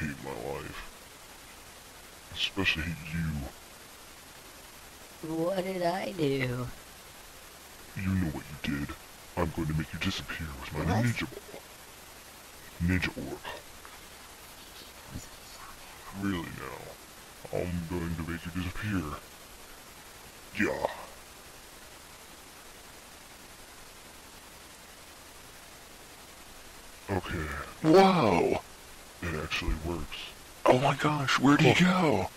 hate my life. Especially hate you. What did I do? You know what you did. I'm going to make you disappear with my Ninja Orb. Really now. I'm going to make you disappear. Yeah. Okay. Wow! It actually works. Oh my gosh, where did he go?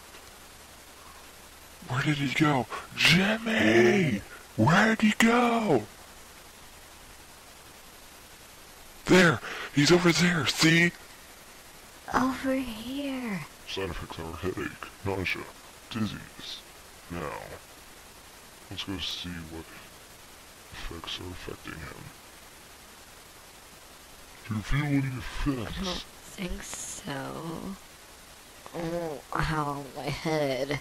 Where did he go? Jimmy! Where did he go? There! He's over there, see? Over here. Side effects are headache, nausea, dizziness. Now, let's go see what effects are affecting him. Do you feel any effects? I don't think so. Oh, ow, my head.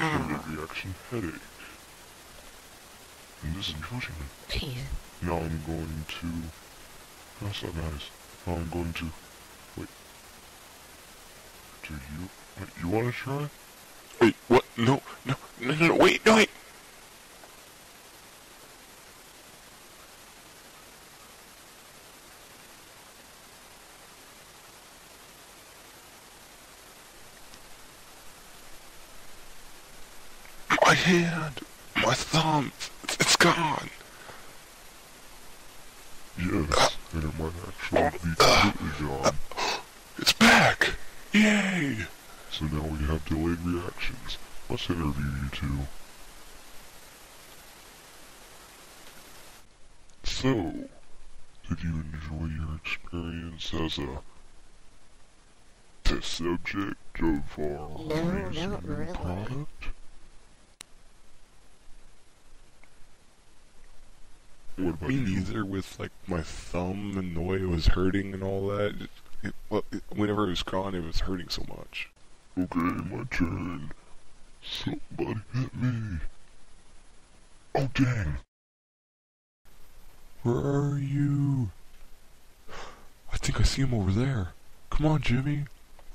Ow. Reaction headache. And this is hurting me. Please. Now I'm going to... That's not nice. Now I'm going to... Wait. Do you... Wait, you want to try? Wait, what? No, no, no, no, wait, no, wait! My hand, my thumb, it's gone. Yes, and it might actually be completely gone. It's back! Yay! So now we have delayed reactions. Let's interview you two. So, did you enjoy your experience as a test subject of our reasonable product? Me neither, with like my thumb and the way it was hurting and all that. Whenever it was gone, it was hurting so much. Okay, my turn. Somebody hit me. Oh dang! Where are you? I think I see him over there. Come on, Jimmy.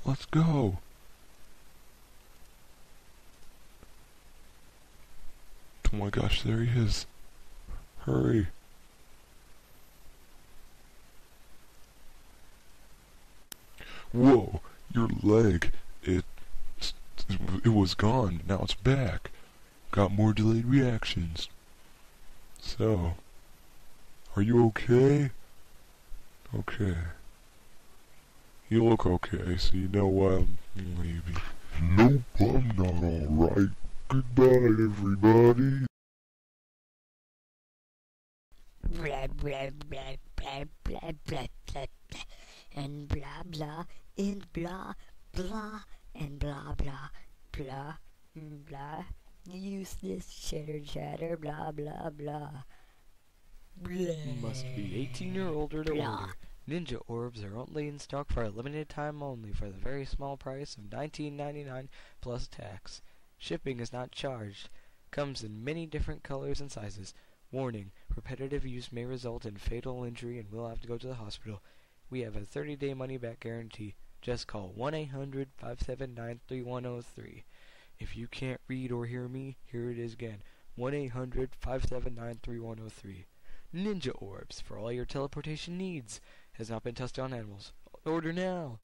Let's go. Oh my gosh, there he is. Hurry. Whoa, your leg, it was gone, now it's back. Got more delayed reactions. So, are you okay? Okay. You look okay, so you know why I'm leaving. Nope, I'm not alright. Goodbye, everybody. Blah, blah, blah, blah, blah, blah, blah, blah, and blah, blah, and blah, blah, and blah, blah, blah, blah, useless chitter chatter, blah, blah, blah, blah. Must be 18 or older to order. Ninja Orbs are only in stock for a limited time only for the very small price of $19.99 plus tax. Shipping is not charged. Comes in many different colors and sizes. Warning, repetitive use may result in fatal injury and will have to go to the hospital. We have a 30-day money-back guarantee. Just call 1-800-579-3103. If you can't read or hear me, here it is again. 1-800-579-3103. Ninja Orbs, for all your teleportation needs, has not been tested on animals. Order now!